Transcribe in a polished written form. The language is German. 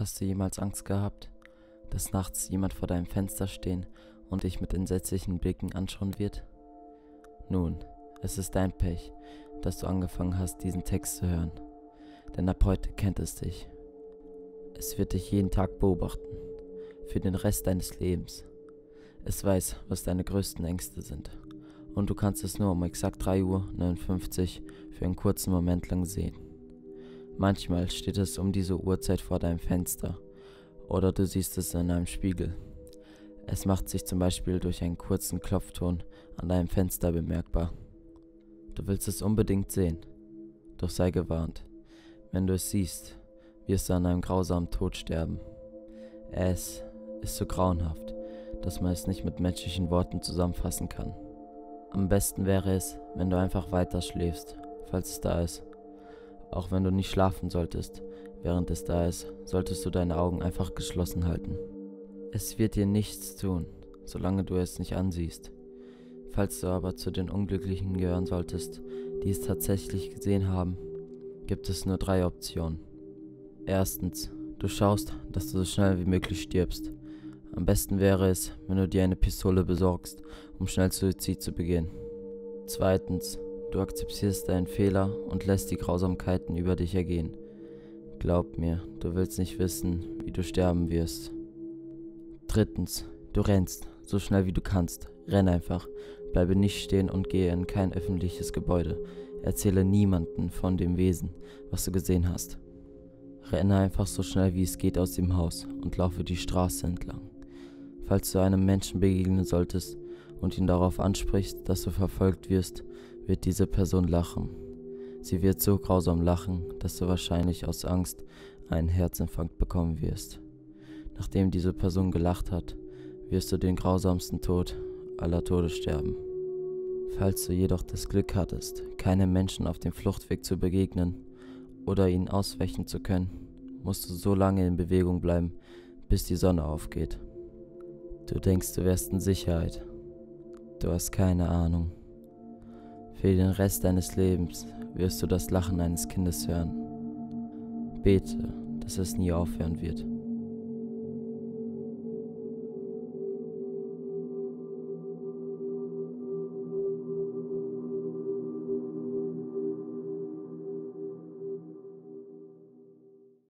Hast du jemals Angst gehabt, dass nachts jemand vor deinem Fenster stehen und dich mit entsetzlichen Blicken anschauen wird? Nun, es ist dein Pech, dass du angefangen hast, diesen Text zu hören, denn ab heute kennt es dich. Es wird dich jeden Tag beobachten, für den Rest deines Lebens. Es weiß, was deine größten Ängste sind, und du kannst es nur um exakt 3:59 Uhr für einen kurzen Moment lang sehen. Manchmal steht es um diese Uhrzeit vor deinem Fenster, oder du siehst es in einem Spiegel. Es macht sich zum Beispiel durch einen kurzen Klopfton an deinem Fenster bemerkbar. Du willst es unbedingt sehen, doch sei gewarnt. Wenn du es siehst, wirst du an einem grausamen Tod sterben. Es ist so grauenhaft, dass man es nicht mit menschlichen Worten zusammenfassen kann. Am besten wäre es, wenn du einfach weiter schläfst, falls es da ist. Auch wenn du nicht schlafen solltest, während es da ist, solltest du deine Augen einfach geschlossen halten. Es wird dir nichts tun, solange du es nicht ansiehst. Falls du aber zu den Unglücklichen gehören solltest, die es tatsächlich gesehen haben, gibt es nur 3 Optionen. Erstens, du schaust, dass du so schnell wie möglich stirbst. Am besten wäre es, wenn du dir eine Pistole besorgst, um schnell Suizid zu begehen. Zweitens, du akzeptierst deinen Fehler und lässt die Grausamkeiten über dich ergehen. Glaub mir, du willst nicht wissen, wie du sterben wirst. Drittens, du rennst, so schnell wie du kannst. Renn einfach, bleibe nicht stehen und gehe in kein öffentliches Gebäude. Erzähle niemanden von dem Wesen, was du gesehen hast. Renne einfach so schnell wie es geht aus dem Haus und laufe die Straße entlang. Falls du einem Menschen begegnen solltest und ihn darauf ansprichst, dass du verfolgt wirst, wird diese Person lachen. Sie wird so grausam lachen, dass du wahrscheinlich aus Angst einen Herzinfarkt bekommen wirst. Nachdem diese Person gelacht hat, wirst du den grausamsten Tod aller Tode sterben. Falls du jedoch das Glück hattest, keinem Menschen auf dem Fluchtweg zu begegnen oder ihnen ausweichen zu können, musst du so lange in Bewegung bleiben, bis die Sonne aufgeht. Du denkst, du wärst in Sicherheit. Du hast keine Ahnung. Für den Rest deines Lebens wirst du das Lachen eines Kindes hören. Bete, dass es nie aufhören wird.